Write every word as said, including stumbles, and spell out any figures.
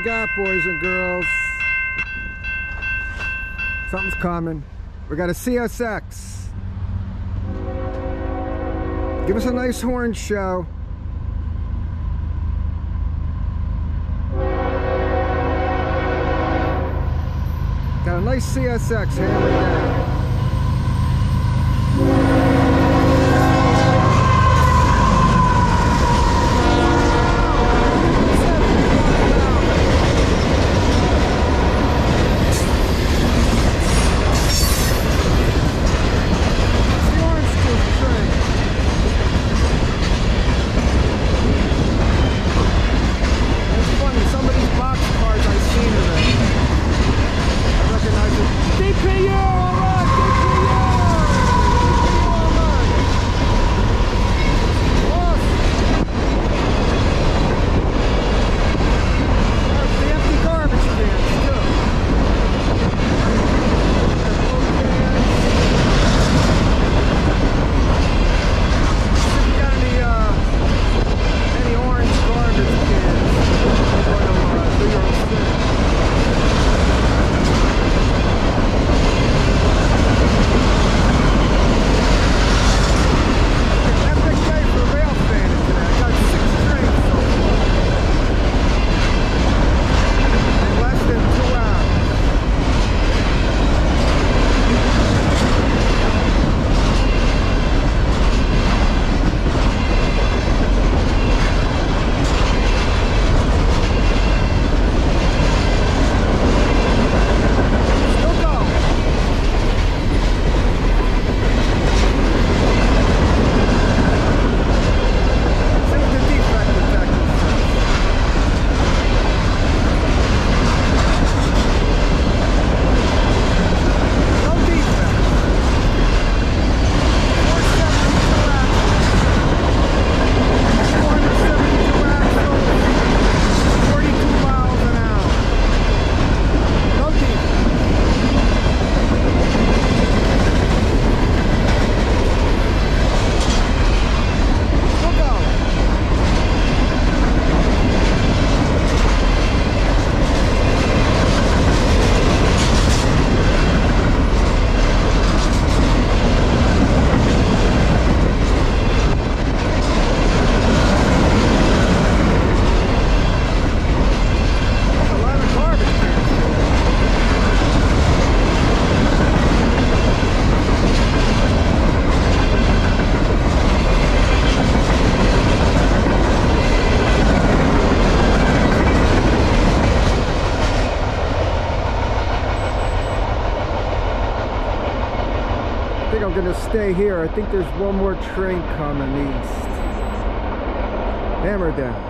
we got, boys and girls. Something's coming. We got a C S X. Give us a nice horn show. Got a nice C S X hammered down. I think I'm gonna stay here. I think there's one more train coming east. Hammer down.